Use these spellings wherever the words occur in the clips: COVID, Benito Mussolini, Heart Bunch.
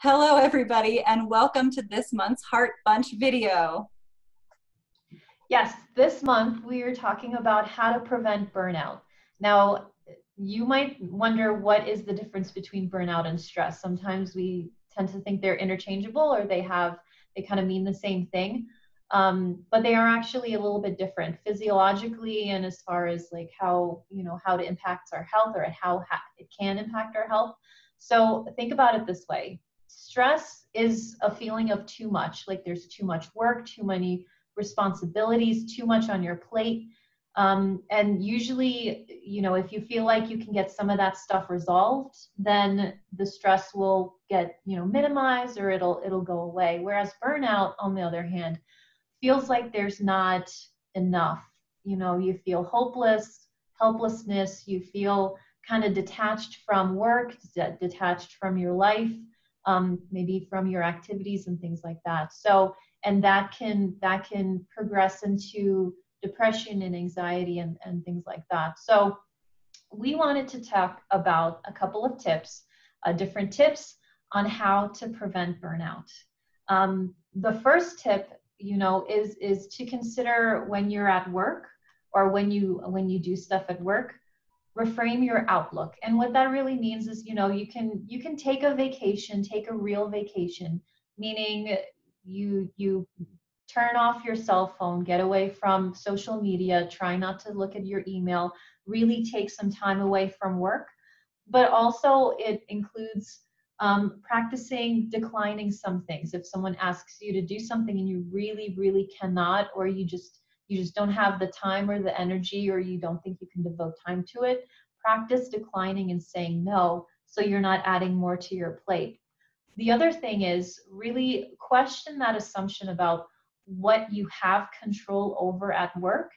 Hello everybody and welcome to this month's Heart Bunch video. Yes, this month we are talking about how to prevent burnout. Now, you might wonder what is the difference between burnout and stress. Sometimes we tend to think they're interchangeable or they kind of mean the same thing, but they are actually a little bit different physiologically and as far as like how, you know, how it impacts our health or how it can impact our health. So think about it this way. Stress is a feeling of too much, like there's too much work, too many responsibilities, too much on your plate. And usually, you know, if you feel like you can get some of that stuff resolved, then the stress will get, you know, minimized or it'll go away. Whereas burnout, on the other hand, feels like there's not enough. You know, you feel helplessness, you feel kind of detached from work, detached from your life. Maybe from your activities and things like that. So, and that can progress into depression and anxiety and things like that. So we wanted to talk about a couple of tips, different tips on how to prevent burnout. The first tip, you know, is to consider when you're at work or when you do stuff at work, reframe your outlook. And what that really means is, you know, you can take a vacation, take a real vacation, meaning you turn off your cell phone, get away from social media, try not to look at your email, really take some time away from work. But also it includes practicing declining some things. If someone asks you to do something and you really, really cannot, or you just don't have the time or the energy, or you don't think you can devote time to it, practice declining and saying no, so you're not adding more to your plate. The other thing is really question that assumption about what you have control over at work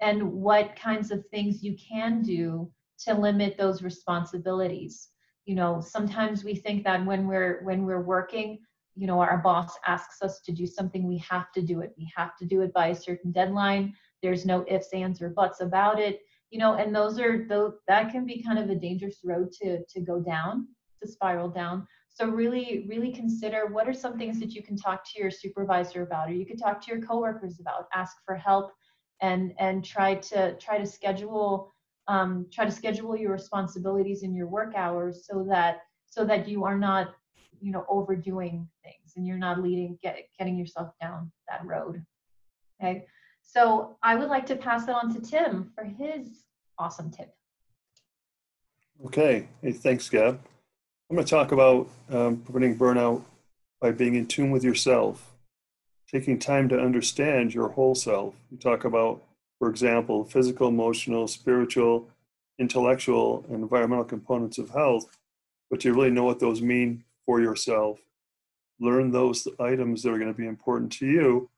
and what kinds of things you can do to limit those responsibilities. You know, sometimes we think that when we're working, you know, our boss asks us to do something, we have to do it. We have to do it by a certain deadline. There's no ifs, ands, or buts about it. You know, and that can be kind of a dangerous road to go down, to spiral down. So really, really consider what are some things that you can talk to your supervisor about, or you can talk to your coworkers about, ask for help, and try to schedule your responsibilities in your work hours so that you are not, you know, overdoing things and you're not getting yourself down that road. Okay. So I would like to pass it on to Tim for his awesome tip. Okay. Hey, thanks, Gab. I'm going to talk about preventing burnout by being in tune with yourself, taking time to understand your whole self. We talk about, for example, physical, emotional, spiritual, intellectual, and environmental components of health, but you really know what those mean for yourself. Learn those items that are going to be important to you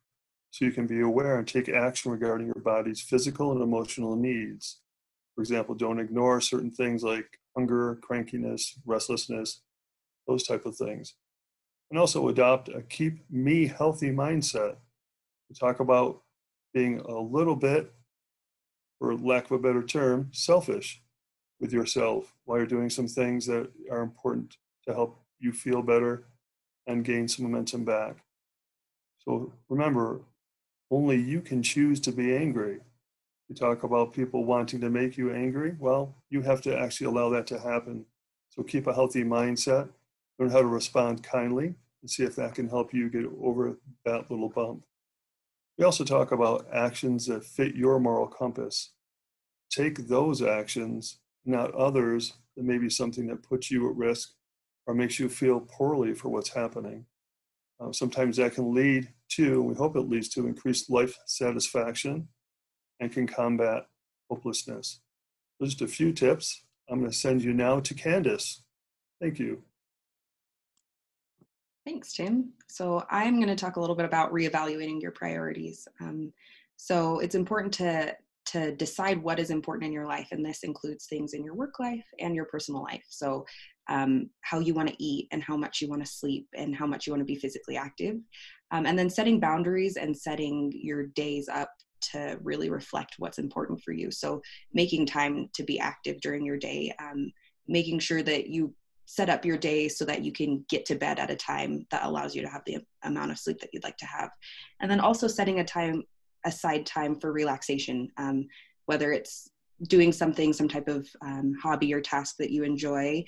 so you can be aware and take action regarding your body's physical and emotional needs. For example, don't ignore certain things like hunger, crankiness, restlessness, those type of things. And also adopt a keep me healthy mindset. We talk about being a little bit, for lack of a better term, selfish with yourself while you're doing some things that are important to help you feel better and gain some momentum back. So remember, only you can choose to be angry. You talk about people wanting to make you angry. Well, you have to actually allow that to happen. So keep a healthy mindset, learn how to respond kindly, and see if that can help you get over that little bump. We also talk about actions that fit your moral compass. Take those actions, not others, that may be something that puts you at risk or makes you feel poorly for what's happening. Sometimes that can lead to, we hope it leads to, increased life satisfaction and can combat hopelessness. There's just a few tips. I'm going to send you now to Candace. Thank you. Thanks, Tim. So I'm going to talk a little bit about reevaluating your priorities. So it's important to decide what is important in your life, and this includes things in your work life and your personal life. So how you want to eat and how much you want to sleep and how much you want to be physically active. And then setting boundaries and setting your days up to really reflect what's important for you. So making time to be active during your day, making sure that you set up your day so that you can get to bed at a time that allows you to have the amount of sleep that you'd like to have. And then also setting aside time for relaxation, whether it's doing some type of hobby or task that you enjoy,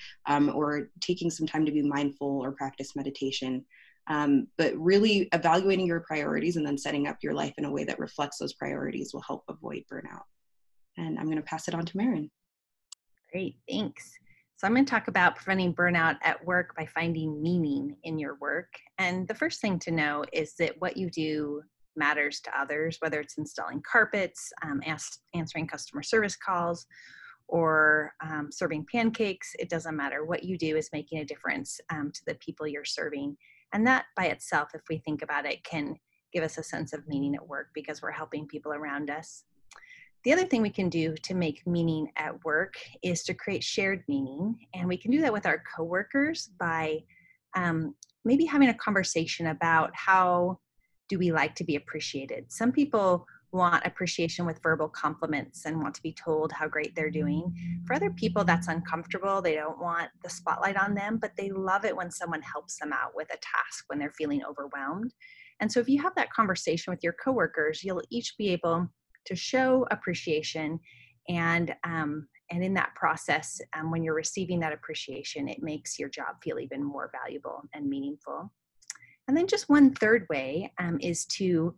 or taking some time to be mindful or practice meditation. But really evaluating your priorities and then setting up your life in a way that reflects those priorities will help avoid burnout. And I'm going to pass it on to Maren. Great, thanks. So I'm going to talk about preventing burnout at work by finding meaning in your work. And the first thing to know is that what you do matters to others, whether it's installing carpets, answering customer service calls, or serving pancakes. It doesn't matter. What you do is making a difference to the people you're serving. And that by itself, if we think about it, can give us a sense of meaning at work because we're helping people around us. The other thing we can do to make meaning at work is to create shared meaning. And we can do that with our coworkers by maybe having a conversation about how do we like to be appreciated. Some people want appreciation with verbal compliments and want to be told how great they're doing. For other people, that's uncomfortable. They don't want the spotlight on them, but they love it when someone helps them out with a task when they're feeling overwhelmed. And so if you have that conversation with your coworkers, you'll each be able to show appreciation, and in that process, when you're receiving that appreciation, it makes your job feel even more valuable and meaningful. And then just one third way is to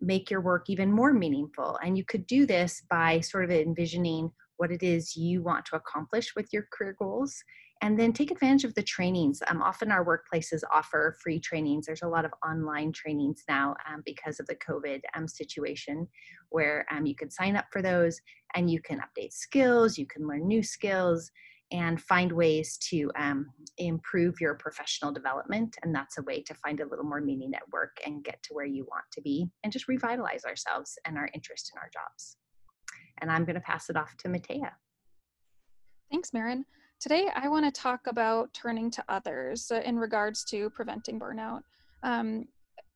make your work even more meaningful. And you could do this by sort of envisioning what it is you want to accomplish with your career goals, and then take advantage of the trainings. Often our workplaces offer free trainings. There's a lot of online trainings now because of the COVID situation, where you can sign up for those and you can update skills, you can learn new skills, and find ways to improve your professional development. And that's a way to find a little more meaning at work and get to where you want to be, and just revitalize ourselves and our interest in our jobs. And I'm going to pass it off to Matea. Thanks, Maren. Today, I want to talk about turning to others in regards to preventing burnout.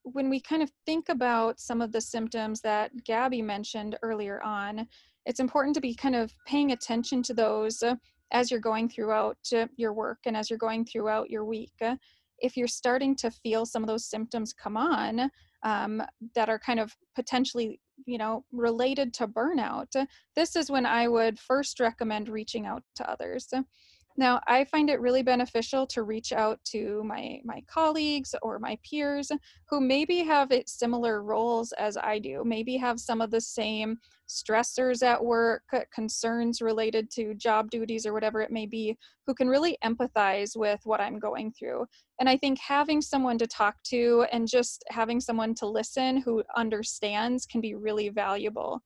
When we kind of think about some of the symptoms that Gabby mentioned earlier on, it's important to be kind of paying attention to those as you're going throughout your work and as you're going throughout your week. If you're starting to feel some of those symptoms come on that are kind of potentially, you know, related to burnout, this is when I would first recommend reaching out to others. Now, I find it really beneficial to reach out to my colleagues or my peers who maybe have similar roles as I do, maybe have some of the same stressors at work, concerns related to job duties or whatever it may be, who can really empathize with what I'm going through. And I think having someone to talk to and just having someone to listen who understands can be really valuable.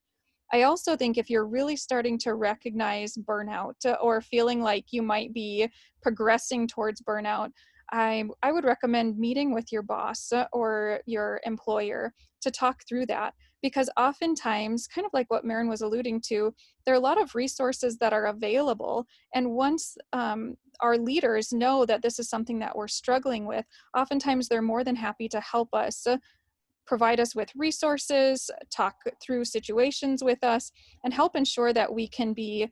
I also think if you're really starting to recognize burnout or feeling like you might be progressing towards burnout, I would recommend meeting with your boss or your employer to talk through that, because oftentimes, kind of like what Maren was alluding to, there are a lot of resources that are available. And once our leaders know that this is something that we're struggling with, oftentimes they're more than happy to help us, provide us with resources, talk through situations with us, and help ensure that we can be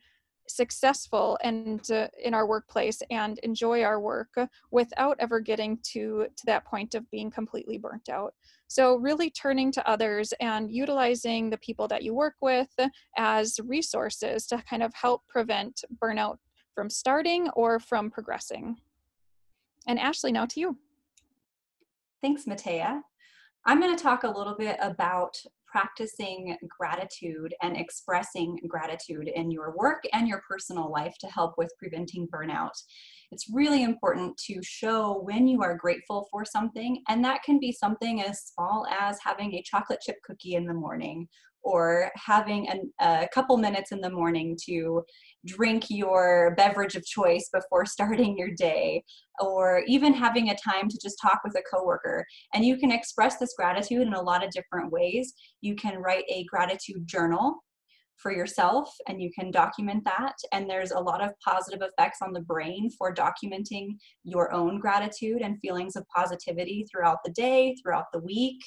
successful and in our workplace and enjoy our work without ever getting to that point of being completely burnt out. So really turning to others and utilizing the people that you work with as resources to kind of help prevent burnout from starting or from progressing. And Ashley, now to you. Thanks, Matea. I'm going to talk a little bit about practicing gratitude and expressing gratitude in your work and your personal life to help with preventing burnout. It's really important to show when you are grateful for something, and that can be something as small as having a chocolate chip cookie in the morning, or having a couple minutes in the morning to drink your beverage of choice before starting your day, or even having a time to just talk with a coworker. And you can express this gratitude in a lot of different ways. You can write a gratitude journal for yourself, and you can document that. And there's a lot of positive effects on the brain for documenting your own gratitude and feelings of positivity throughout the day, throughout the week.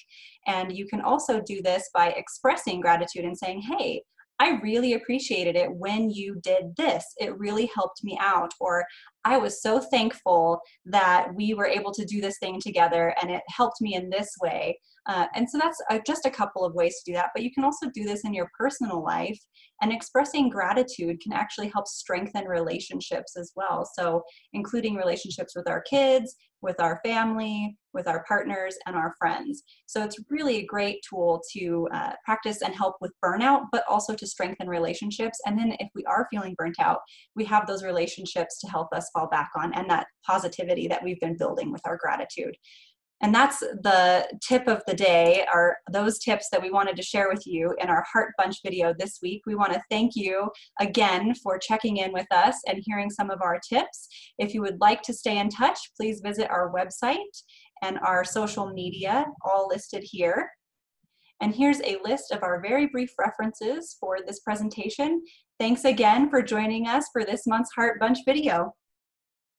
And you can also do this by expressing gratitude and saying, hey, I really appreciated it when you did this. It really helped me out. Or I was so thankful that we were able to do this thing together, and it helped me in this way. And so that's just a couple of ways to do that, but you can also do this in your personal life, and expressing gratitude can actually help strengthen relationships as well. So including relationships with our kids, with our family, with our partners, and our friends. So it's really a great tool to practice and help with burnout, but also to strengthen relationships. And then if we are feeling burnt out, we have those relationships to help us fall back on, and that positivity that we've been building with our gratitude. And that's the tip of the day, are those tips that we wanted to share with you in our Heart Bunch video this week. We want to thank you again for checking in with us and hearing some of our tips. If you would like to stay in touch, please visit our website and our social media, all listed here. And here's a list of our very brief references for this presentation. Thanks again for joining us for this month's Heart Bunch video.